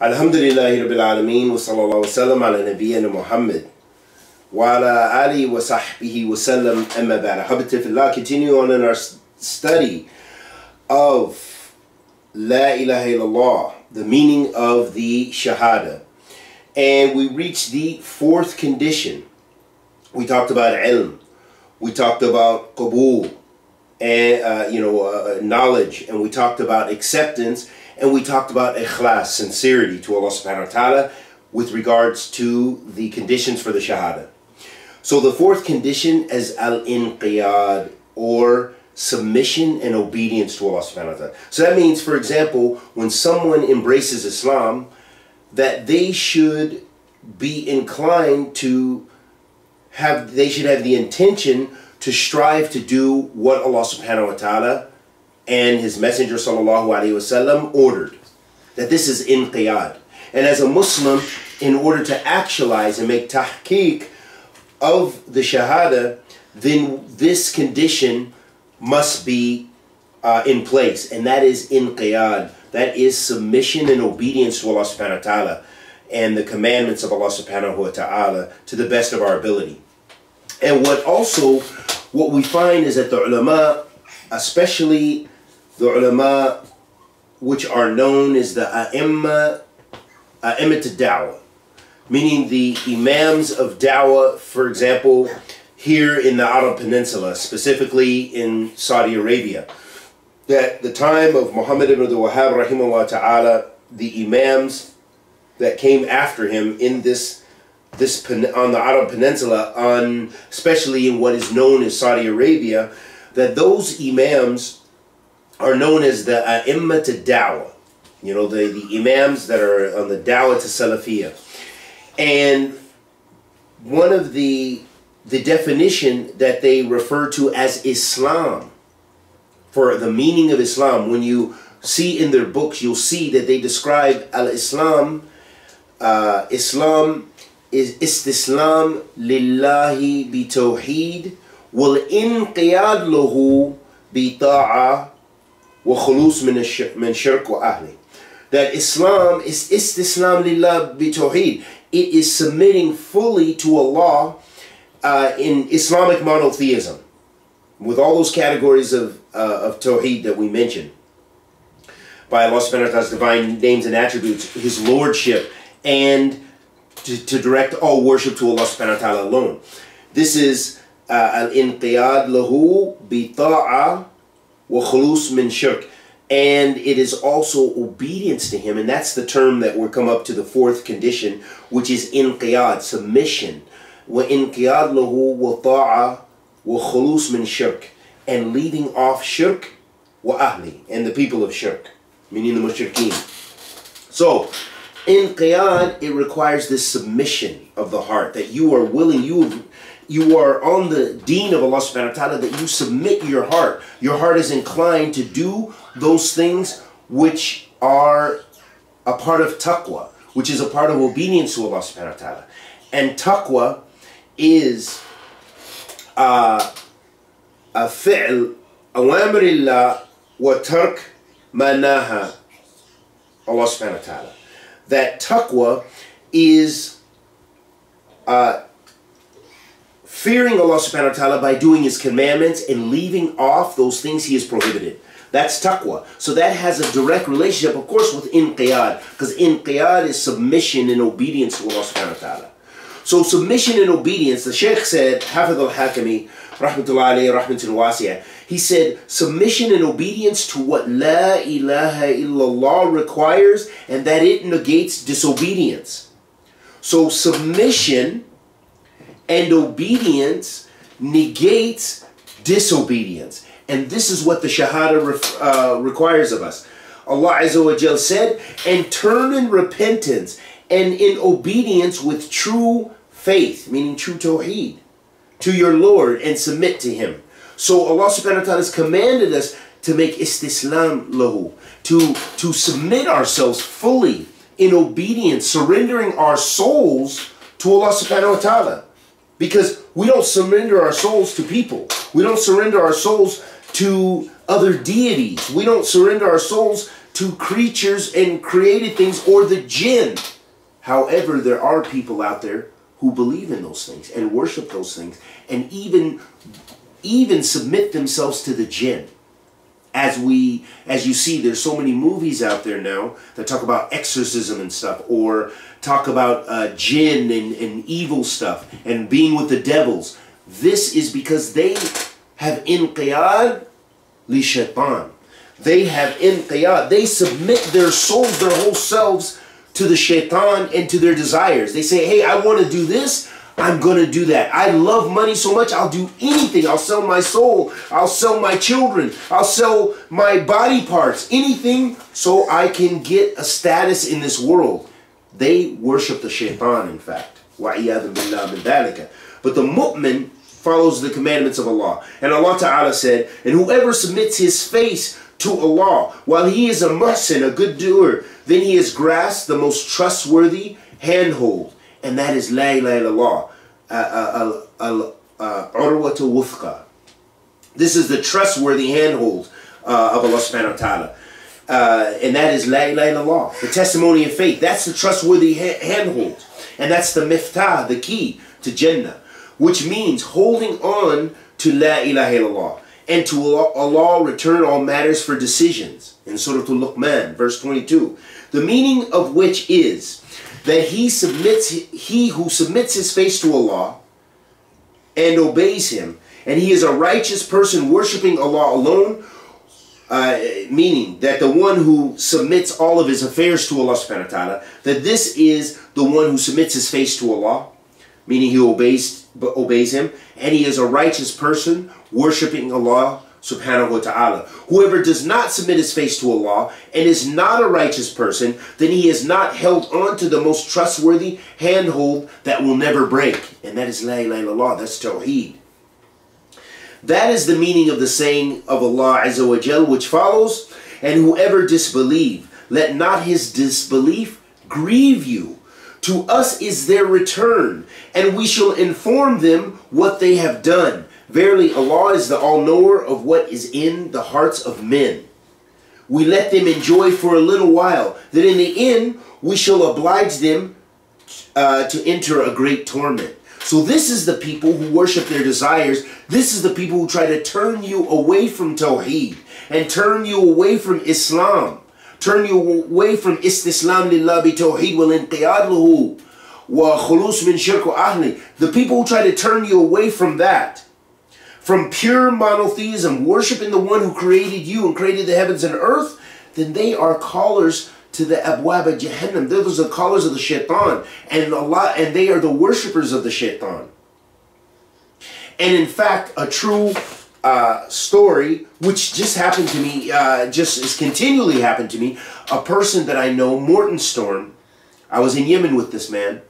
Alhamdulillahi Rabbil Alameen wa sallallahu sallam ala nabiyyana Muhammad wa ala alihi wa sahbihi wa sallam amma ba'da. Habbatifillah, continue on in our study of La Ilaha Ila Allah, the meaning of the Shahada. And we reached the fourth condition. We talked about ilm. We talked about qabul, and knowledge, and we talked about acceptance, and we talked about ikhlas, sincerity to Allah subhanahu wa ta'ala with regards to the conditions for the shahada. So the fourth condition is al-inqiyad, or submission and obedience to Allah subhanahu wa ta'ala. So that means, for example, when someone embraces Islam, that they should be inclined to have, they should have the intention to strive to do what Allah subhanahu wa ta'ala and His Messenger sallallahu alaihi wasallam ordered. That this is inqiyad. And as a Muslim, in order to actualize and make tahqiq of the shahada, then this condition must be in place. And that is inqiyad. That is submission and obedience to Allah subhanahu wa ta'ala and the commandments of Allah subhanahu wa ta'ala to the best of our ability. And what we find is that the ulama, especially the ulama which are known as the a'immat ad-da'wa, meaning the imams of da'wa, for example, here in the Arab Peninsula, specifically in Saudi Arabia, that the time of Muhammad ibn Abdul Wahhab rahimahullah ta'ala, the imams that came after him in this on the Arab Peninsula, on especially in what is known as Saudi Arabia, that those imams are known as the a'immat ad-da'wa, the imams that are on the da'wa to Salafiyya. And one of the definition that they refer to as Islam, for the meaning of Islam, when you see in their books, you'll see that they describe al-Islam, Islam is istislam lillahi bi tawheed wal inqiyad lahu bi ta'a wa khulus min shirk wa ahli. That Islam is istislam lillah bi tawheed. It is submitting fully to Allah in Islamic monotheism, with all those categories of tawheed that we mentioned, by Allah subhanahu wa ta'ala's divine names and attributes, His lordship, and to direct all worship to Allah subhanahu wa ta'ala alone. This is al-inqiyad lahu bi-ta'a wa khulus min shirk. And it is also obedience to Him, and that's the term that will come up to the fourth condition, which is inqiyad, submission. Wa inqiyad lahu wa ta'a wa khulus min shirk, and leaving off shirk wa ahli, and the people of shirk, meaning the mushrikeen. So, inqiyad, it requires this submission of the heart, that you are willing, you are on the deen of Allah subhanahu wa ta'ala, that you submit your heart. Your heart is inclined to do those things which are a part of taqwa, which is a part of obedience to Allah subhanahu wa ta'ala. And taqwa is a fi'l awamirillah wa tark manaha Allah subhanahu wa ta'ala. That taqwa is fearing Allah subhanahu wa ta'ala by doing His commandments and leaving off those things He has prohibited. That's taqwa. So that has a direct relationship, of course, with inqiyad, because inqiyad is submission and obedience to Allah subhanahu wa ta'ala. So submission and obedience, the Shaykh said, Hafidh al-Hakimi, rahmatullahi alayhi, rahmatun wasi'ah, he said, submission and obedience to what La Ilaha Illallah requires, and that it negates disobedience. So submission and obedience negates disobedience. And this is what the Shahada requires of us. Allah Azza wa Jal said, and turn in repentance and in obedience with true faith, meaning true tawheed, to your Lord, and submit to Him. So Allah subhanahu wa ta'ala has commanded us to make istislam lahu, to submit ourselves fully in obedience, surrendering our souls to Allah subhanahu wa ta'ala. Because we don't surrender our souls to people. We don't surrender our souls to other deities. We don't surrender our souls to creatures and created things or the jinn. However, there are people out there who believe in those things and worship those things and even submit themselves to the jinn. As you see, there's so many movies out there now that talk about exorcism and stuff, or talk about jinn and evil stuff and being with the devils. This is because they have inqiyad li shaitan. They have inqiyad. They submit their souls, their whole selves to the shaitan and to their desires. They say, hey, I want to do this. I'm going to do that. I love money so much, I'll do anything. I'll sell my soul. I'll sell my children. I'll sell my body parts. Anything so I can get a status in this world. They worship the shaitan, in fact. وَعِيَاذًا بِاللَّهِ مِنْ ذَلِكَ. But the mu'min follows the commandments of Allah. And Allah Ta'ala said, and whoever submits his face to Allah, while he is a muhsin, a good doer, then he has grasped the most trustworthy handhold. And that is La Ilaha Ila Allah, al-urwatu wuthqa. This is the trustworthy handhold of Allah subhanahu wa ta'ala. And that is La Ilaha Ila Allah, the testimony of faith. That's the trustworthy handhold. And that's the miftah, the key to Jannah. Which means holding on to La Ilaha Ila Allah. And to Allah return all matters for decisions. In Surah Al-Luqman, verse 22. The meaning of which is that he who submits his face to Allah and obeys him, and he is a righteous person worshiping Allah alone, meaning that the one who submits all of his affairs to Allah subhanahu wa ta'ala, that this is the one who submits his face to Allah, meaning he obeys him, and he is a righteous person worshiping Allah subhanahu wa ta'ala. Whoever does not submit his face to Allah and is not a righteous person, then he is not held on to the most trustworthy handhold that will never break. And that is La Ilaha Illallah. That's tawheed. That is the meaning of the saying of Allah Azza wa Jal, which follows, and whoever disbelieve, let not his disbelief grieve you. To us is their return, and we shall inform them what they have done. Verily, Allah is the all-knower of what is in the hearts of men. We let them enjoy for a little while, that in the end we shall oblige them to enter a great torment. So this is the people who worship their desires. This is the people who try to turn you away from Tawheed and turn you away from Islam. Turn you away from Istislam Lillah bi Tawheed wal inqiyad lahu wa khulus min shirk wa ahli. The people who try to turn you away from that, from pure monotheism, worshiping the one who created you and created the heavens and earth, then they are callers to the abwab of Jahannam. Those are the callers of the shaitan, and Allah, and they are the worshippers of the shaitan. And in fact, a true story, which just happened to me, just has continually happened to me, a person that I know, Morten Storm, I was in Yemen with this man,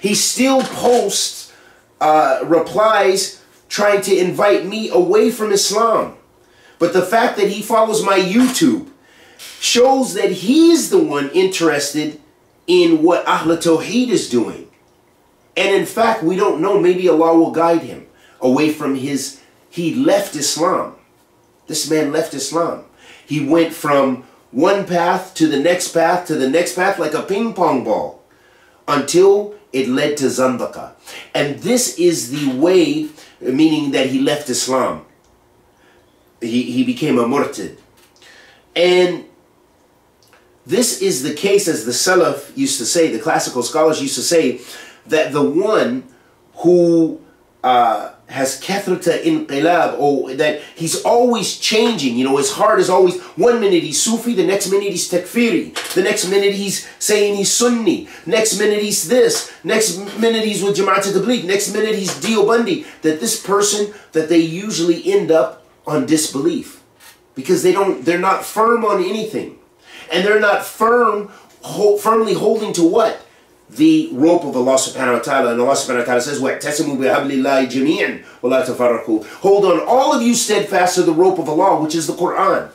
he still posts replies trying to invite me away from Islam. But the fact that he follows my YouTube shows that he's the one interested in what Ahl Tawheed is doing. And in fact, we don't know, maybe Allah will guide him away from his... He left Islam. This man left Islam. He went from one path to the next path to the next path like a ping pong ball until it led to Zandaka. And this is the way... meaning that he left Islam. He became a murtad. And this is the case, as the Salaf used to say, the classical scholars used to say, that the one who has kathrata inqilab, or that he's always changing, you know, his heart is always, one minute he's Sufi, the next minute he's takfiri, the next minute he's saying he's Sunni, next minute he's this, next minute he's with Jama'at Tabligh, next minute he's Deobandi, that this person, that they usually end up on disbelief, because they're not firm on anything, and they're not firmly holding to what? The rope of Allah subhanahu wa ta'ala. And Allah subhanahu wa ta'ala says, وَاَعْتَسِمُوا بِحَبْلِ اللَّهِ جَمِيعًا وَلَا تَفَرَّقُوا. Hold on, all of you steadfast to the rope of Allah, which is the Qur'an.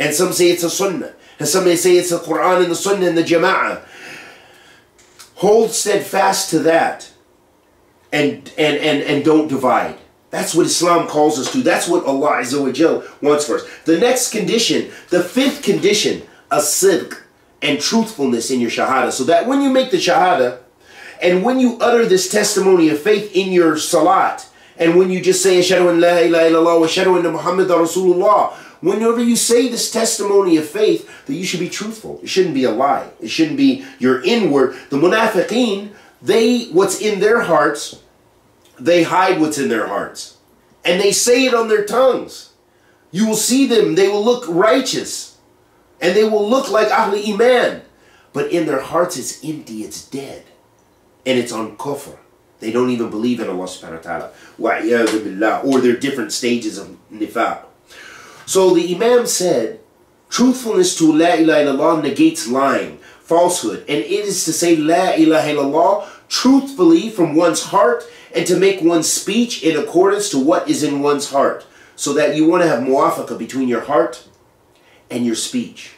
And some say it's a sunnah. And some may say it's the Qur'an and the sunnah and the jama'ah. Hold steadfast to that. And don't divide. That's what Islam calls us to. That's what Allah Azza wa Jal wants for us. The next condition, the fifth condition, as-sidq and truthfulness in your shahada. So that when you make the shahada and when you utter this testimony of faith in your salat, and when you just say, Ashhadu an la ilaha illallah wa ashhadu anna Muhammad Rasulullah, whenever you say this testimony of faith, that you should be truthful. It shouldn't be a lie. It shouldn't be your inward. The munafiqeen, what's in their hearts, they hide what's in their hearts. And they say it on their tongues. You will see them, they will look righteous. And they will look like Ahl Iman. But in their hearts it's empty, it's dead. And it's on kufr. They don't even believe in Allah subhanahu wa ta'ala. Or their different stages of nifaq. So the Imam said, truthfulness to La ilaha illallah negates lying, falsehood. And it is to say La ilaha illallah truthfully from one's heart and to make one's speech in accordance to what is in one's heart. So that you want to have muwafaqah between your heart and your speech.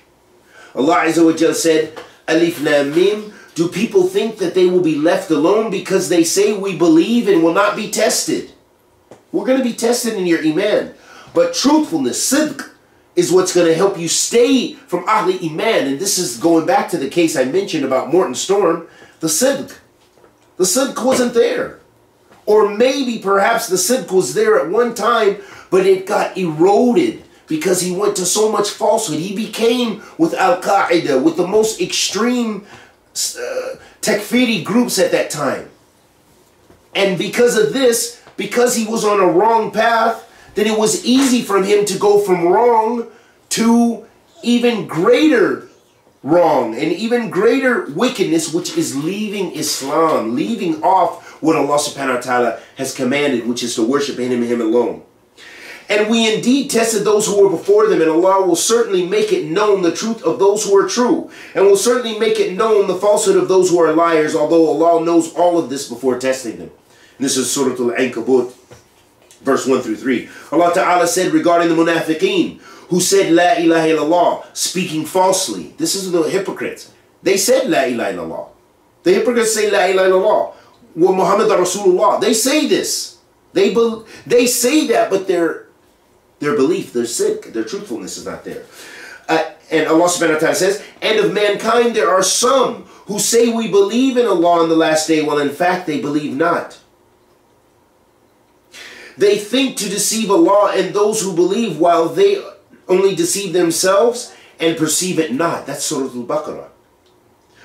Allah Azza wa Jal said, Alif Lam Mim, do people think that they will be left alone because they say we believe and will not be tested? We're going to be tested in your Iman. But truthfulness, sidq, is what's going to help you stay from Ahli Iman. And this is going back to the case I mentioned about Morten Storm, the sidq. The sidq wasn't there. Or maybe perhaps the sidq was there at one time, but it got eroded because he went to so much falsehood. He became with Al-Qaeda, with the most extreme takfeeri groups at that time. And because of this, because he was on a wrong path, then it was easy for him to go from wrong to even greater wrong and even greater wickedness, which is leaving Islam, leaving off what Allah subhanahu wa ta'ala has commanded, which is to worship Him and Him alone. And we indeed tested those who were before them, and Allah will certainly make it known the truth of those who are true, and will certainly make it known the falsehood of those who are liars, although Allah knows all of this before testing them. And this is Surah Al-Ankabut, verse 1 through 3. Allah Ta'ala said regarding the munafiqeen, who said La ilaha illallah, speaking falsely. This is the hypocrites. They said La ilaha illallah. The hypocrites say La ilaha illallah. Well, Muhammad Rasulullah. They say this. They say that, but their belief, their sidq, their truthfulness is not there. And Allah subhanahu wa ta'ala says, and of mankind there are some who say we believe in Allah on the last day, while in fact they believe not. They think to deceive Allah and those who believe, while they only deceive themselves and perceive it not. That's Surah Al-Baqarah.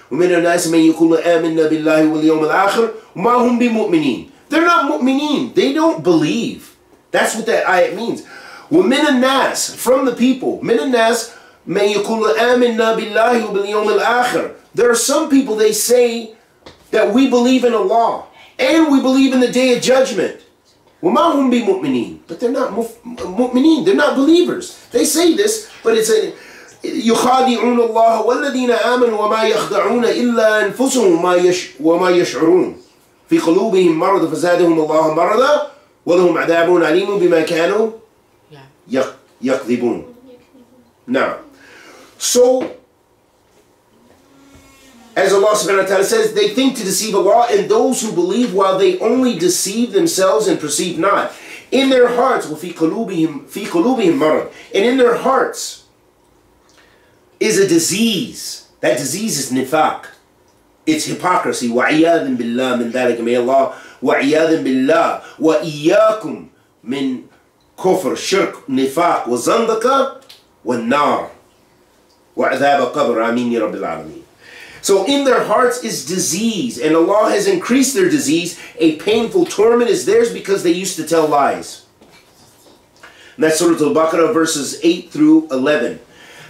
وَمِنَ النَّاسِ مَنْ يَقُولُ آمَنَّا بِاللَّهِ وَالْيَوْمِ الْآخِرِ وَمَا هُمْ بِمُؤْمِنِينَ. They're not mu'mineen. They don't believe. That's what that ayat means. وَمِنَ النَّاسِ, from the people. مِنَ النَّاسِ مَنْ يَقُولُ آمَنَّا بِاللَّهِ وَالْيَوْمِ الْآخِرِ. There are some people, they say that we believe in Allah and we believe in the Day of Judgment. وَمَا هُمْ بِمُؤْمِنِينَ. But they're not mu'mineen. They're not believers. They say this, but it's a يُخَادِعُونَ اللَّهَ وَالَّذِينَ آمَنُوا وَمَا يَخْدَعُونَ إِلَّا أَنفُسُهُمْ وَمَا يَشْعُرُونَ فِي قُلُوبِهِمْ مَرَضٌ فَزَادَهُمْ اللَّهُ مَرَضًا وَلَهُمْ عَذَابٌ عَلِيمٌ بِمَا كَانُوا يَكْذِبُونَ. Now, so as Allah subhanahu wa ta'ala says, they think to deceive Allah and those who believe, while they only deceive themselves and perceive not. In their hearts, وَفِي قُلُوبِهِمْ مَرَضٌ, and in their hearts is a disease. That disease is nifaq. It's hypocrisy. وَعِيَاذٍ بِاللَّهِ مِنْ ذَلِكَ, may Allah, وَعِيَاذٍ بِاللَّهِ وَإِيَّاكُمْ مِنْ كُفْرِ شِرْكِ نِفَاقٍ وَزَنْدَقَةٍ وَالنَّارِ وَعَذَابَ قَبْرٍ آمِينَ رَبِّ الْعَالَمِينَ. So in their hearts is disease, and Allah has increased their disease. A painful torment is theirs because they used to tell lies. And that's Surah Al-Baqarah, verses 8 through 11.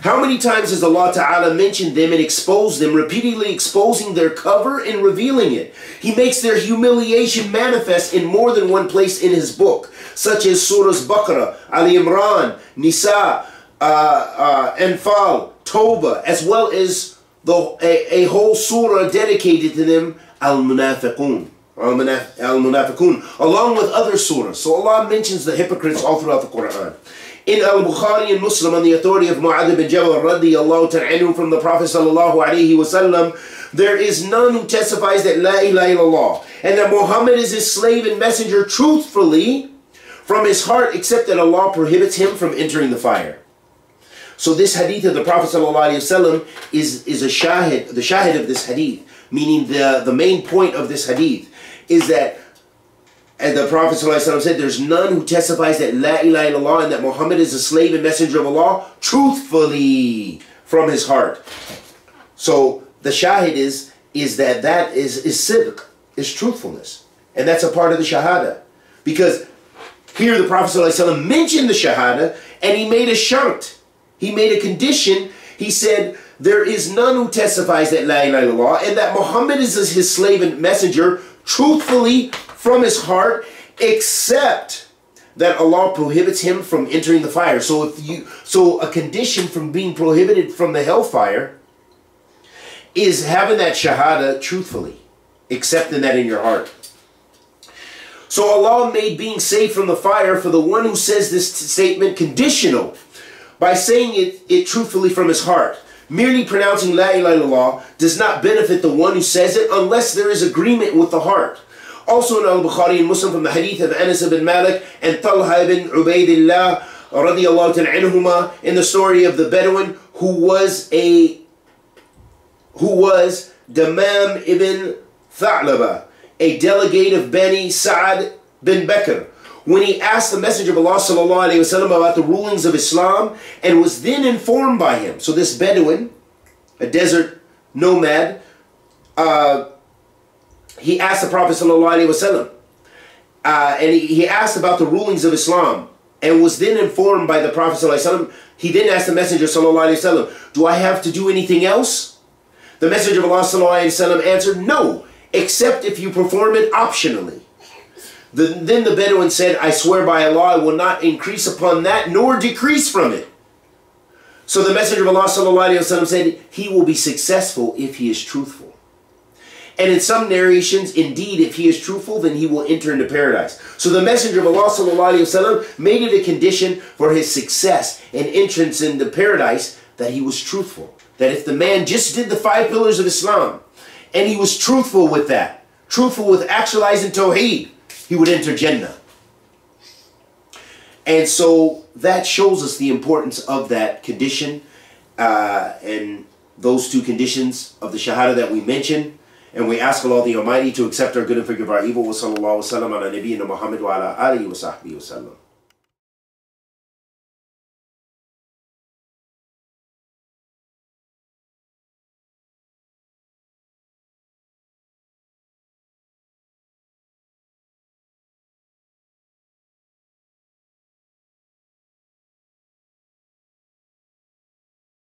How many times has Allah Ta'ala mentioned them and exposed them, repeatedly exposing their cover and revealing it? He makes their humiliation manifest in more than one place in His book, such as Surah Al-Baqarah, Ali Imran, Nisa, Anfal, Tawbah, as well as a whole surah dedicated to them, Al-Munafiqun, along with other surahs. So Allah mentions the hypocrites all throughout the Quran. In Al-Bukhari and Muslim, on the authority of Mu'adh bin Jabal radiyallahu ta'ala from the Prophet sallallahu alaihi wasallam, there is none who testifies that La ilaha illallah and that Muhammad is His slave and messenger truthfully, from his heart except that Allah prohibits him from entering the fire. So this hadith of the Prophet ﷺ is a shahid, the shahid of this hadith, meaning the main point of this hadith is that, as the Prophet ﷺ said, there's none who testifies that La Ilaha Ila Allah and that Muhammad is a slave and messenger of Allah truthfully from his heart. So the shahid is that is sidq, is truthfulness. And that's a part of the shahada. Because here the Prophet ﷺ mentioned the shahada and he made a shart. He made a condition. He said, there is none who testifies that La Ilaha Ila Allah and that Muhammad is his slave and messenger truthfully from his heart, except that Allah prohibits him from entering the fire. So a condition from being prohibited from the hellfire is having that shahada truthfully, accepting that in your heart. So Allah made being saved from the fire for the one who says this statement conditional by saying it truthfully from his heart. Merely pronouncing La Ilaha Ila Allah does not benefit the one who says it unless there is agreement with the heart. Also in Al-Bukhari and Muslim from the hadith of Anas Ibn Malik and Talha Ibn Ubaidillah radiyallahu ta'ala anhuma, in the story of the Bedouin who was Damam Ibn Thalaba, a delegate of Bani Sa'ad bin Bakr, when he asked the Messenger of Allah sallallahu alaihi wasallam about the rulings of Islam and was then informed by him. So this Bedouin, a desert nomad, he asked the Prophet ﷺ, and he asked about the rulings of Islam and was then informed by the Prophet ﷺ. He then asked the Messenger ﷺ, do I have to do anything else? The Messenger of Allah ﷺ answered, no, except if you perform it optionally. Then the Bedouin said, I swear by Allah, I will not increase upon that nor decrease from it. So the Messenger of Allah ﷺ said, he will be successful if he is truthful. And in some narrations, indeed, if he is truthful, then he will enter into paradise. So the Messenger of Allah ﷺ made it a condition for his success and entrance into paradise that he was truthful. That if the man just did the 5 pillars of Islam and he was truthful with that, truthful with actualizing tawheed, he would enter Jannah. And so that shows us the importance of that condition and those 2 conditions of the shahada that we mentioned. And we ask Allah the Almighty to accept our good and forgive our evil. Wa sallallahu wa sallam ala nabiyyina Muhammad wa ala alihi wa sahbihi wa sallam.